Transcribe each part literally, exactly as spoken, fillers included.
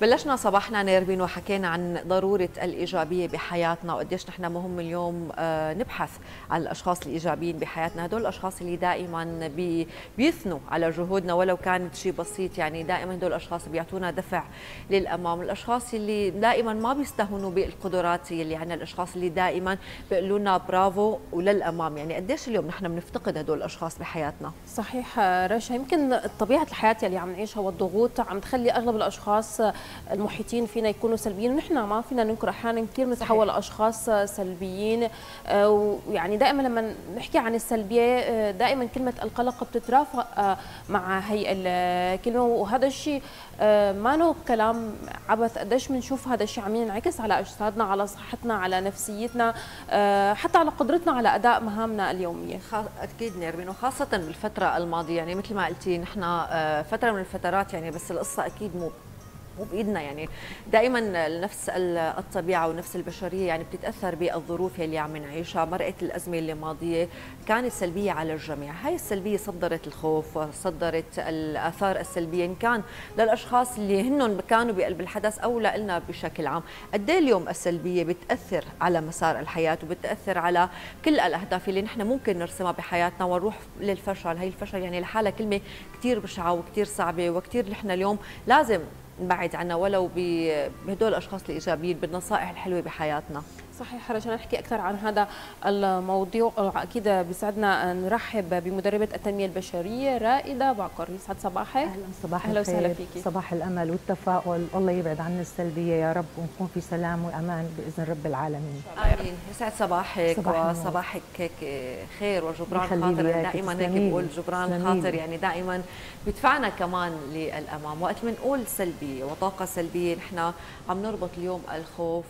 بلشنا صباحنا نيربين وحكينا عن ضرورة الإيجابية بحياتنا وقديش نحن مهم اليوم نبحث عن الأشخاص الإيجابيين بحياتنا، هدول الأشخاص اللي دائما بيثنوا على جهودنا ولو كانت شيء بسيط، يعني دائما هدول الأشخاص بيعطونا دفع للأمام، الأشخاص اللي دائما ما بيستهونوا بالقدرات اللي عندنا، الأشخاص اللي دائما بيقولوا لنا برافو وللأمام، يعني قديش اليوم نحن بنفتقد هدول الأشخاص بحياتنا. صحيح رشا، يمكن طبيعة الحياة اللي عم نعيشها والضغوط عم تخلي أغلب الأشخاص المحيطين فينا يكونوا سلبيين، ونحن ما فينا ننكر احيانا كثير بنتحول لاشخاص سلبيين، ويعني دائما لما نحكي عن السلبيه دائما كلمه القلق بتترافق مع هي الكلمه، وهذا الشيء ما له كلام عبث، قديش بنشوف هذا الشيء عم ينعكس على اجسادنا، على صحتنا، على نفسيتنا، حتى على قدرتنا على اداء مهامنا اليوميه. اكيد نيربين، وخاصه بالفتره الماضيه، يعني مثل ما قلتي نحن فتره من الفترات، يعني بس القصه اكيد مو مو بايدنا، يعني دائما نفس الطبيعه ونفس البشريه يعني بتتاثر بالظروف اللي عم نعيشها. مرقت الازمه اللي ماضيه كانت سلبيه على الجميع، هاي السلبيه صدرت الخوف، صدرت الاثار السلبيه ان كان للاشخاص اللي هنن كانوا بقلب الحدث او لنا بشكل عام. قد ايه اليوم السلبيه بتاثر على مسار الحياه وبتاثر على كل الاهداف اللي نحن ممكن نرسمها بحياتنا ونروح للفشل، هي الفشل يعني لحالها كلمه كثير بشعه وكثير صعبه وكثير نحن اليوم لازم نبعد عنها ولو بهدول الاشخاص الايجابيين بالنصائح الحلوه بحياتنا. صحيح رجاء، نحكي اكثر عن هذا الموضوع، اكيد بيسعدنا نرحب بمدربه التنميه البشريه رائده بعكر. يسعد صباحك. اهلا صباح الخير. اهلا وسهلا فيكي. صباح الامل والتفاؤل، الله يبعد عنا السلبيه يا رب، ونكون في سلام وامان باذن رب العالمين. امين. يسعد صباحك، وصباحك هيك خير وجبران خاطر، دائما هيك بقول جبران خاطر يعني دائما بيدفعنا كمان للامام. وقت بنقول سلبيه وطاقه سلبيه نحن عم نربط اليوم الخوف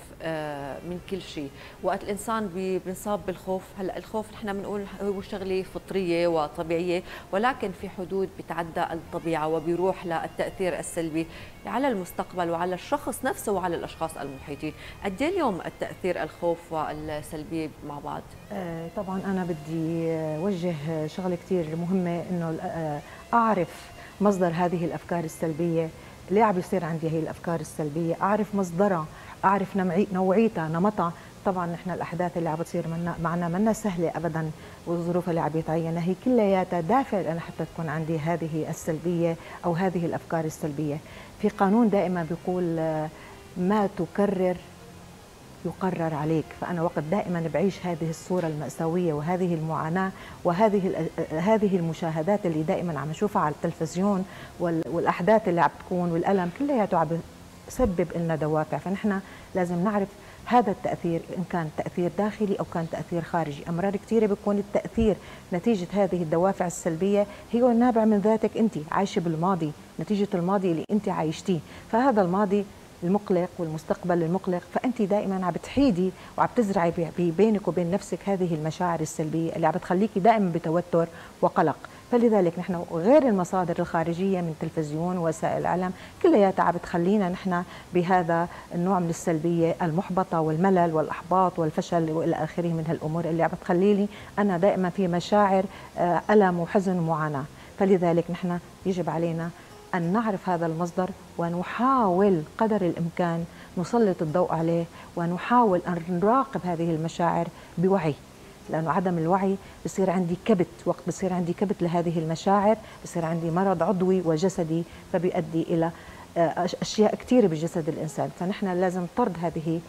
من كل شيء. وقت الانسان بينصاب بالخوف، هلا الخوف نحن بنقول هو شغله فطريه وطبيعيه، ولكن في حدود بتعدى الطبيعه وبيروح للتاثير السلبي على المستقبل وعلى الشخص نفسه وعلى الاشخاص المحيطين. قد ايه اليوم التاثير الخوف والسلبيه مع بعض؟ آه طبعا انا بدي وجه شغله كثير مهمه، انه اعرف مصدر هذه الافكار السلبيه، ليه عم بيصير عندي هي الافكار السلبيه، اعرف مصدرها، اعرف نوعيتها، نمطها. طبعا نحن الاحداث اللي عم بتصير معنا منا سهله ابدا، والظروف اللي عم يتعينها هي كلياتها دافع لأنا حتى تكون عندي هذه السلبيه او هذه الافكار السلبيه. في قانون دائما بيقول ما تكرر يقرر عليك، فانا وقت دائما بعيش هذه الصوره المأساويه وهذه المعاناه وهذه هذه المشاهدات اللي دائما عم نشوفها على التلفزيون والاحداث اللي عم تكون والالم كلياته عم بسبب لنا دوافع، فنحن لازم نعرف هذا التأثير إن كان تأثير داخلي أو كان تأثير خارجي. أمرار كثيرة بيكون التأثير نتيجة هذه الدوافع السلبية هي نابع من ذاتك أنت، عايشة بالماضي، نتيجة الماضي اللي أنت عايشتيه، فهذا الماضي المقلق والمستقبل المقلق، فأنت دائما عم بتحيدي وعم تزرعي بينك وبين نفسك هذه المشاعر السلبية اللي عم بتخليكي دائما بتوتر وقلق. فلذلك نحن غير المصادر الخارجية من تلفزيون ووسائل الإعلام كلياتها عم بتخلينا نحن بهذا النوع من السلبية المحبطة والملل والإحباط والفشل والى آخره من هالأمور اللي عم بتخلي لي أنا دائما في مشاعر ألم وحزن ومعاناة. فلذلك نحن يجب علينا أن نعرف هذا المصدر ونحاول قدر الإمكان نسلط الضوء عليه، ونحاول أن نراقب هذه المشاعر بوعي، لأنه عدم الوعي بصير عندي كبت، وقت بصير عندي كبت لهذه المشاعر بصير عندي مرض عضوي وجسدي، فبيؤدي إلى أشياء كثيرة بجسد الإنسان. فنحن لازم طرد هذه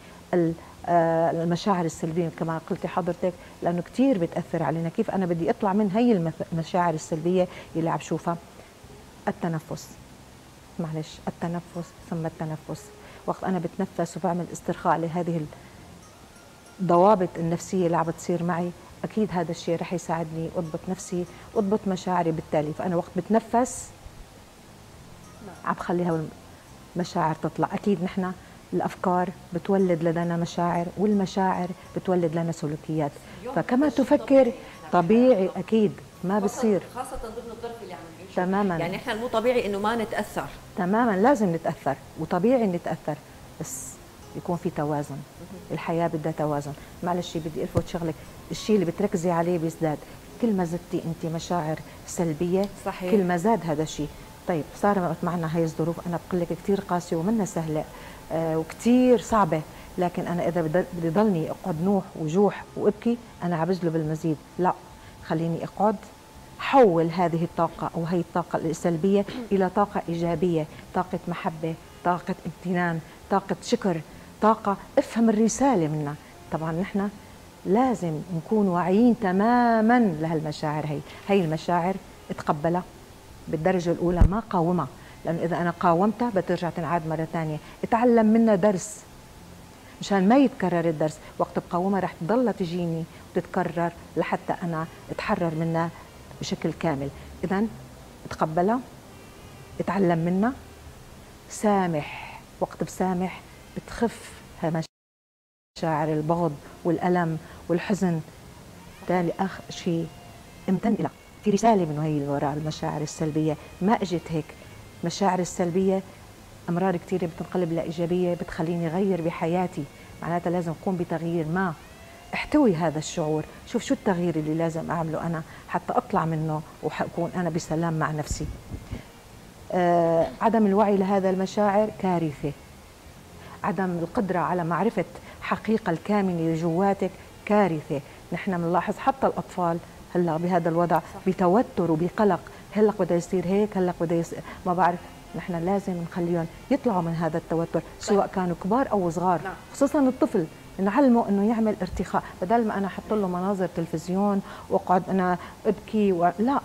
المشاعر السلبية كما قلت حضرتك، لأنه كثير بتأثر علينا. كيف أنا بدي أطلع من هي المشاعر السلبية اللي عم بشوفها؟ التنفس، معلش، التنفس ثم التنفس. وقت أنا بتنفس وبعمل استرخاء لهذه الضوابط النفسية اللي عم بتصير معي، أكيد هذا الشيء رح يساعدني أضبط نفسي وأضبط مشاعري بالتالي. فأنا وقت بتنفس عم بخليها المشاعر تطلع. أكيد نحن الأفكار بتولد لدينا مشاعر، والمشاعر بتولد لنا سلوكيات، فكما تفكر طبيعي أكيد ما بصير، خاصة ضمن الظرف اللي عم نعيشه تماما. يعني احنا مو طبيعي انه ما نتأثر، تماما لازم نتأثر وطبيعي نتأثر، بس يكون في توازن. الحياة بدها توازن. معلش بدي الفت شغلك، الشيء اللي بتركزي عليه بيزداد، كل ما زدتي انت مشاعر سلبية صحيح. كل ما زاد هذا الشيء، طيب صار معنا هاي الظروف، انا بقول لك كثير قاسيه ومنا سهله آه وكثير صعبه، لكن انا اذا بدي ضلني اقعد نوح وجوح وابكي انا عبزله بالمزيد، لا خليني اقعد حول هذه الطاقه او هي الطاقه السلبيه الى طاقه ايجابيه، طاقه محبه، طاقه امتنان، طاقه شكر، طاقه افهم الرساله منا. طبعا نحن لازم نكون واعيين تماما لهالمشاعر، هي هي المشاعر اتقبلها بالدرجه الاولى، ما قاومها، لانه اذا انا قاومتها بترجع تنعاد مره ثانيه. اتعلم منها درس مشان ما يتكرر الدرس، وقت بقاومها رح تضلها تجيني وتتكرر لحتى انا اتحرر منها بشكل كامل. اذا اتقبلها، اتعلم منها، سامح. وقت بسامح بتخف مشاعر البغض والالم والحزن. تالي اخر شيء امتن لها، في رساله من هي وراء المشاعر السلبيه، ما اجت هيك. المشاعر السلبيه امرار كثيره بتنقلب لايجابيه، بتخليني اغير بحياتي، معناتها لازم اقوم بتغيير ما، احتوي هذا الشعور، شوف شو التغيير اللي لازم اعمله انا حتى اطلع منه وحكون انا بسلام مع نفسي. آه، عدم الوعي لهذا المشاعر كارثه. عدم القدره على معرفه الحقيقه الكامنه جواتك كارثه، نحن بنلاحظ حتى الاطفال هلا بهذا الوضع بتوتر وبقلق، هلا بده يصير هيك، هلا بده يصير ما بعرف، نحن لازم نخليهم يطلعوا من هذا التوتر سواء كانوا كبار او صغار، خصوصا الطفل نعلمه انه يعمل ارتخاء، بدل ما انا احط له مناظر تلفزيون واقعد انا ابكي و... لا،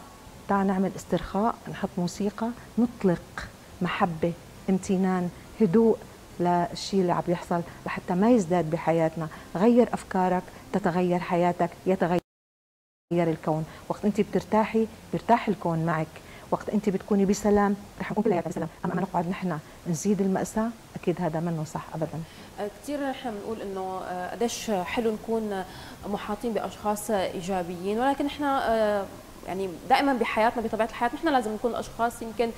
تعال نعمل استرخاء، نحط موسيقى، نطلق محبه، امتنان، هدوء للشيء اللي عم يحصل لحتى ما يزداد بحياتنا. غير افكارك تتغير حياتك، يتغير الكون. وقت انت بترتاحي بيرتاح الكون معك، وقت انت بتكوني بسلام رح نكون كلياتنا بسلام. اما نقعد نحن نزيد المأساة اكيد هذا منه صح ابدا. كثير نحن بنقول انه قديش حلو نكون محاطين باشخاص ايجابيين، ولكن نحن يعني دائما بحياتنا بطبيعه الحياه نحن لازم نكون اشخاص يمكن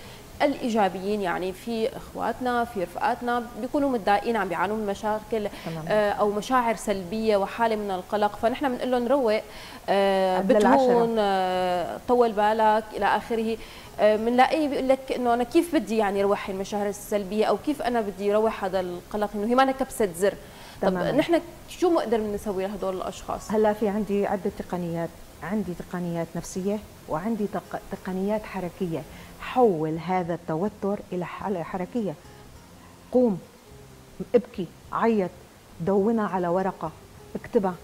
الايجابيين، يعني في اخواتنا في رفقاتنا بيكونوا متضايقين، عم بيعانوا من مشاكل او مشاعر سلبيه وحاله من القلق، فنحن بنقول لهم روق، بتهون، طول بالك الى اخره. بنلاقيه بيقول لك انه انا كيف بدي يعني روح المشاعر السلبيه، او كيف انا بدي روح هذا القلق، انه هي ما أنا كبسه زر. طب نحن شو بنقدر نسوي لهدول الاشخاص؟ هلا في عندي عده تقنيات، عندي تقنيات نفسيه وعندي تقنيات حركيه. حول هذا التوتر إلى حركية، قوم ابكي، عيط، دونها على ورقة، اكتبها،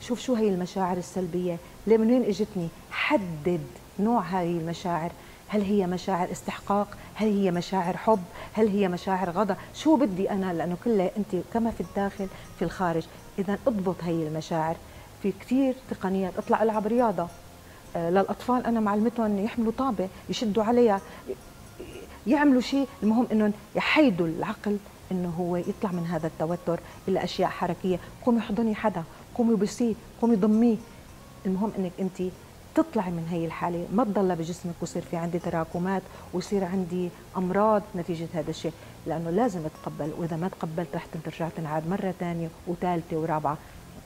شوف شو هي المشاعر السلبية، ليه من وين اجتني، حدد نوع هذه المشاعر، هل هي مشاعر استحقاق، هل هي مشاعر حب، هل هي مشاعر غضب، شو بدي أنا، لأنه كلها أنت كما في الداخل في الخارج. إذا اضبط هي المشاعر. في كثير تقنيات، اطلع العب رياضة، للاطفال انا معلمتهم يحملوا طابه، يشدوا عليها، يعملوا شيء، المهم انهم يحيدوا العقل انه هو يطلع من هذا التوتر الى اشياء حركيه، قومي حضني حدا، قومي بسيه، قومي ضميه، المهم انك انت تطلعي من هي الحاله، ما تضلها بجسمك ويصير في عندي تراكمات ويصير عندي امراض نتيجه هذا الشيء، لانه لازم اتقبل، واذا ما تقبلت رح ترجع تنعاد مره ثانيه وثالثه ورابعه.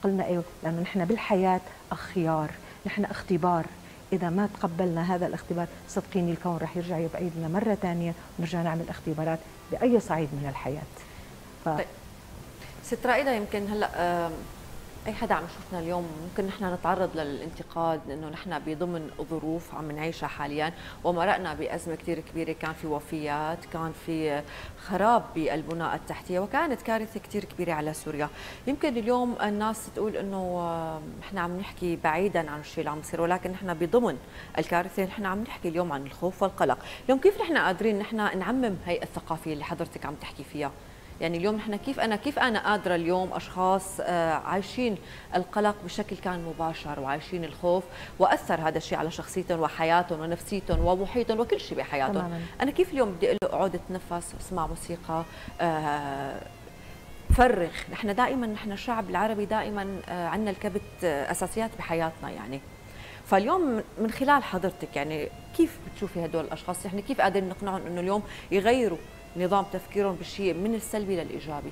قلنا ايوه، لانه نحن بالحياه اخيار، نحن اختبار، إذا ما تقبلنا هذا الاختبار صدقيني الكون رح يرجع يبعدنا مرة ثانية ونرجع نعمل اختبارات بأي صعيد من الحياة. ف... طيب ست رائدة، يمكن هلأ أي حدا عم يشوفنا اليوم ممكن نحن نتعرض للانتقاد، لأنه نحن بضمن ظروف عم نعيشها حاليا، ومرقنا بأزمة كثير كبيرة، كان في وفيات، كان في خراب بالبنى التحتية، وكانت كارثة كثير كبيرة على سوريا. يمكن اليوم الناس تقول إنه نحن عم نحكي بعيدا عن الشيء اللي عم يصير، ولكن نحن بضمن الكارثة نحن عم نحكي اليوم عن الخوف والقلق. اليوم كيف نحن قادرين نحن نعمم هي الثقافة اللي حضرتك عم تحكي فيها؟ يعني اليوم نحن كيف انا كيف انا قادره اليوم اشخاص عايشين القلق بشكل كان مباشر وعايشين الخوف، واثر هذا الشيء على شخصيتهم وحياتهم ونفسيتهم ومحيطهم وكل شيء بحياتهم طبعاً. انا كيف اليوم بدي اقول له اقعد اتنفس، اسمع موسيقى، آه فرغ. نحن دائما نحن الشعب العربي دائما آه عندنا الكبت آه اساسيات بحياتنا يعني، فاليوم من خلال حضرتك يعني كيف بتشوفي هدول الاشخاص، يعني كيف قادرين نقنعهم انه اليوم يغيروا نظام تفكيرهم بالشيء من السلبي للإيجابي؟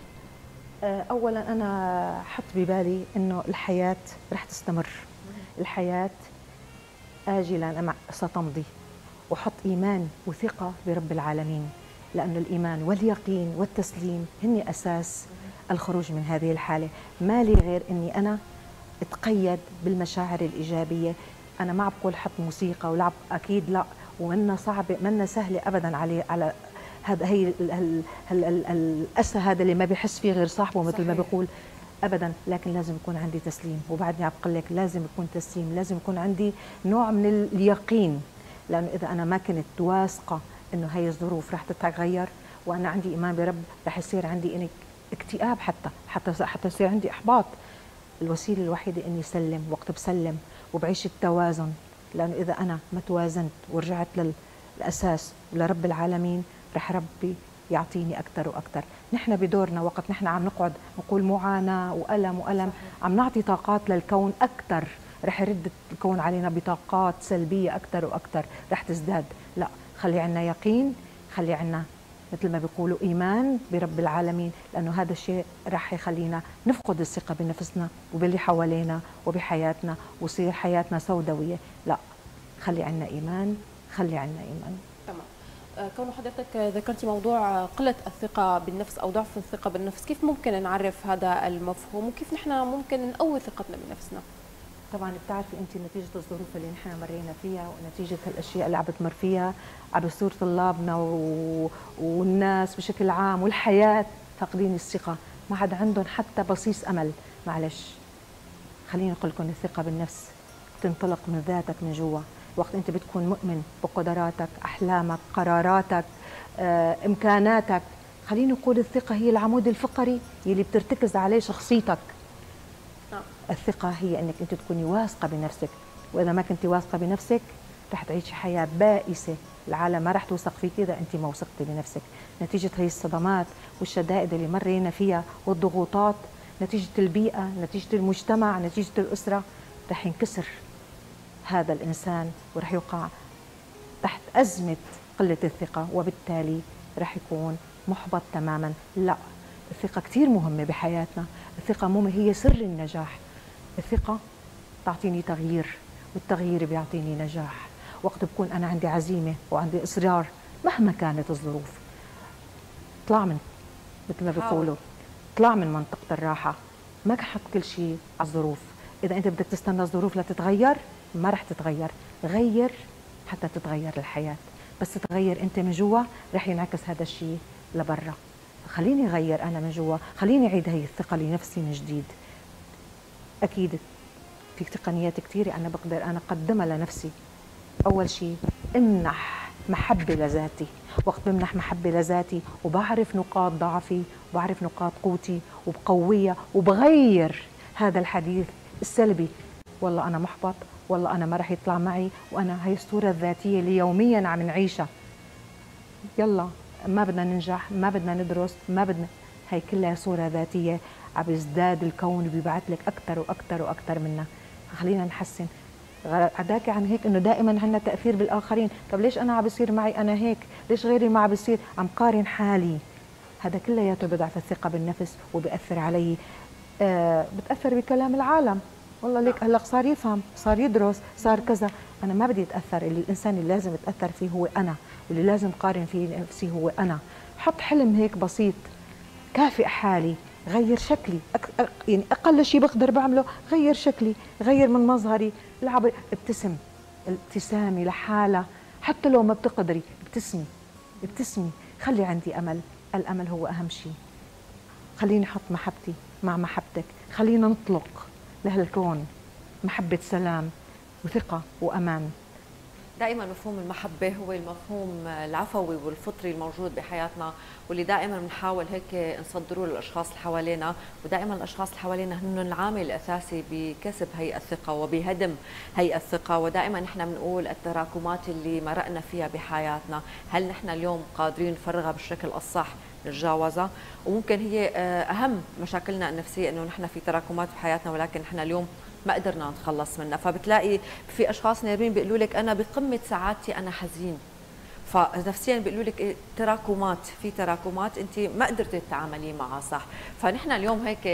أولاً أنا حط ببالي أنه الحياة رح تستمر، الحياة آجلاً أم ستمضي، وحط إيمان وثقة برب العالمين، لأن الإيمان واليقين والتسليم هن أساس الخروج من هذه الحالة. ما لي غير أني أنا اتقيد بالمشاعر الإيجابية. أنا ما بقول حط موسيقى ولعب، أكيد لا، ومنا صعبة منا سهلة أبدا عليه، على هذا هي الأسى هذا اللي ما بيحس فيه غير صاحبه مثل ما بيقول أبدا. لكن لازم يكون عندي تسليم، وبعدني عم بقول لك لازم يكون تسليم، لازم يكون عندي نوع من اليقين، لأنه إذا أنا ما كنت واثقة إنه هي الظروف رح تتغير وأنا عندي إيمان برب، رح يصير عندي اكتئاب حتى حتى حتى يصير عندي إحباط. الوسيلة الوحيدة إني سلم وقت بسلم وبعيش التوازن، لأنه إذا أنا ما توازنت ورجعت للأساس ولرب العالمين رح ربي يعطيني أكثر وأكثر. نحن بدورنا وقت نحن عم نقعد نقول معاناة وألم وألم، عم نعطي طاقات للكون أكثر، رح يرد الكون علينا بطاقات سلبية أكثر وأكثر، رح تزداد. لا، خلي عنا يقين، خلي عنا مثل ما بيقولوا إيمان برب العالمين، لأنه هذا الشيء رح يخلينا نفقد الثقة بنفسنا وباللي حوالينا وبحياتنا، وصير حياتنا سوداوية. لا، خلي عنا إيمان، خلي عنا إيمان. تمام. كون حضرتك ذكرتي موضوع قلة الثقة بالنفس أو ضعف الثقة بالنفس، كيف ممكن نعرف هذا المفهوم وكيف نحن ممكن نقوي ثقتنا بنفسنا؟ طبعا بتعرفي انت نتيجه الظروف اللي نحن مرينا فيها ونتيجه هالاشياء اللي عم بتمر فيها عم بصير طلابنا و... والناس بشكل عام والحياه فاقدين الثقه، ما عاد عندهم حتى بصيص امل. معلش، خليني اقول لكم الثقه بالنفس بتنطلق من ذاتك من جوا. وقت انت بتكون مؤمن بقدراتك، احلامك، قراراتك، آه، امكاناتك، خليني اقول الثقه هي العمود الفقري اللي بترتكز عليه شخصيتك. الثقة هي أنك أنت تكوني واثقة بنفسك، وإذا ما كنتي واثقة بنفسك رح تعيشي حياة بائسة، العالم ما رح توثق فيك إذا أنت ما وثقتي بنفسك. نتيجة هي الصدمات والشدائد اللي مرينا فيها والضغوطات، نتيجة البيئة، نتيجة المجتمع، نتيجة الأسرة، رح ينكسر هذا الإنسان ورح يقع تحت أزمة قلة الثقة، وبالتالي رح يكون محبط تماما. لا، الثقة كتير مهمة بحياتنا، الثقة مو هي سر النجاح. الثقة تعطيني تغيير، والتغيير بيعطيني نجاح. وقت بكون أنا عندي عزيمة وعندي إصرار مهما كانت الظروف، اطلع من مثل ما بيقولوا، اطلع من منطقة الراحة، ما تحط كل شيء على الظروف. إذا أنت بدك تستنى الظروف لتتغير ما رح تتغير، غير حتى تتغير الحياة، بس تتغير أنت من جوا رح ينعكس هذا الشيء لبرا. خليني أغير أنا من جوا، خليني أعيد هي الثقة لنفسي من جديد. أكيد في تقنيات كثيرة أنا بقدر أنا أقدمها لنفسي. أول شيء امنح محبة لذاتي، وقت بمنح محبة لذاتي وبعرف نقاط ضعفي وبعرف نقاط قوتي وبقوية وبغير هذا الحديث السلبي، والله أنا محبط، والله أنا ما رح يطلع معي، وأنا هي الصورة الذاتية اللي يوميا عم نعيشها، يلا ما بدنا ننجح، ما بدنا ندرس، ما بدنا، هي كلها صورة ذاتية عم يزداد الكون وبيبعث لك أكثر وأكثر وأكثر منها. خلينا نحسن عداك عن هيك، إنه دائما عندنا تأثير بالآخرين. طب ليش أنا عم بصير معي أنا هيك؟ ليش غيري ما عم بصير؟ عم قارن حالي، هذا كلياته بضعف الثقة بالنفس وبأثر علي. آه، بتأثر بكلام العالم، والله ليك هلا صار يفهم، صار يدرس، صار كذا. أنا ما بدي أتأثر، اللي الإنسان اللي لازم أتأثر فيه هو أنا، واللي لازم قارن فيه نفسي هو أنا. حط حلم هيك بسيط، كافئ حالي، غير شكلي، أك... يعني أقل شيء بقدر بعمله غير شكلي، غير من مظهري، العب، ابتسم، ابتسامي لحالها حتى لو ما بتقدري، ابتسمي ابتسمي، خلي عندي أمل، الأمل هو أهم شيء. خليني أحط محبتي مع محبتك، خلينا نطلق لهالكون محبة سلام وثقة وأمان. دائما مفهوم المحبة هو المفهوم العفوي والفطري الموجود بحياتنا، واللي دائما بنحاول هيك نصدروه للأشخاص اللي حوالينا، ودائما الأشخاص اللي حوالينا هن العامل الأساسي بكسب هي الثقة وبهدم هي الثقة. ودائما نحن بنقول التراكمات اللي مرقنا فيها بحياتنا، هل نحن اليوم قادرين نفرغها بالشكل الصح، نتجاوزها؟ وممكن هي أهم مشاكلنا النفسية، إنه نحن في تراكمات بحياتنا ولكن نحن اليوم ما قدرنا نتخلص منها. فبتلاقي في اشخاص نايمين بيقولوا لك انا بقمه سعادتي انا حزين، فنفسيا بيقولوا لك تراكمات، في تراكمات انت ما قدرتي تتعاملي معها صح. فنحن اليوم هيك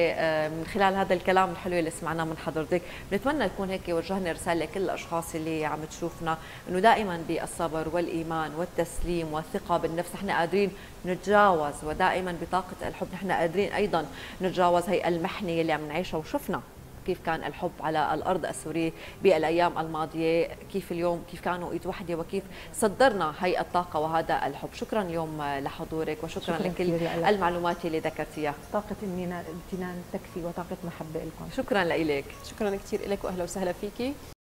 من خلال هذا الكلام الحلو اللي سمعناه من حضرتك بنتمنى يكون هيك وجهنا رساله لكل الاشخاص اللي عم تشوفنا انه دائما بالصبر والايمان والتسليم والثقه بالنفس نحن قادرين نتجاوز، ودائما بطاقه الحب نحن قادرين ايضا نتجاوز هي المحنه اللي عم نعيشها. وشفنا كيف كان الحب على الأرض السورية بالأيام الماضية، كيف اليوم كيف كانوا إيد وحدة وكيف صدرنا هي الطاقة وهذا الحب. شكرا اليوم لحضورك وشكرا شكرا لكل المعلومات اللي ذكرتيها. طاقة امتنان تكفي وطاقة محبة لكم. شكرا لك. شكرا كثير لك وأهلا وسهلا فيكي.